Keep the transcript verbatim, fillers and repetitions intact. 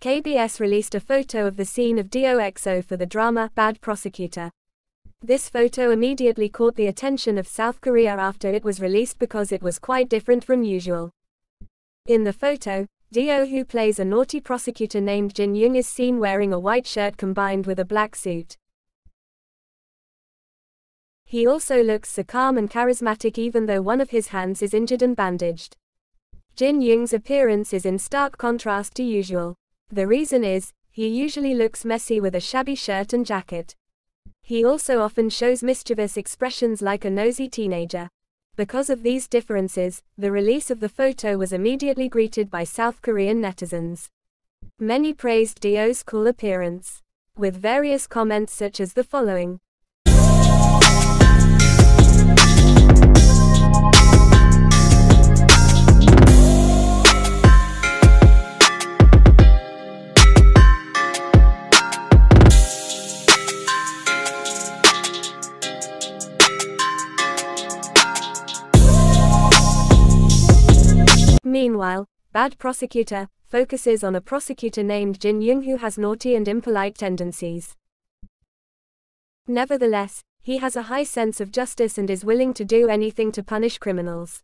K B S released a photo of the scene of D O E X O for the drama Bad Prosecutor. This photo immediately caught the attention of South Korea after it was released because it was quite different from usual. In the photo, D O, who plays a naughty prosecutor named Jin Jung, is seen wearing a white shirt combined with a black suit. He also looks so calm and charismatic even though one of his hands is injured and bandaged. Jin Jung's appearance is in stark contrast to usual. The reason is, he usually looks messy with a shabby shirt and jacket. He also often shows mischievous expressions like a nosy teenager. Because of these differences, the release of the photo was immediately greeted by South Korean netizens. Many praised D O's cool appearance, with various comments such as the following. Meanwhile, Bad Prosecutor focuses on a prosecutor named Jin Jung who has naughty and impolite tendencies. Nevertheless, he has a high sense of justice and is willing to do anything to punish criminals.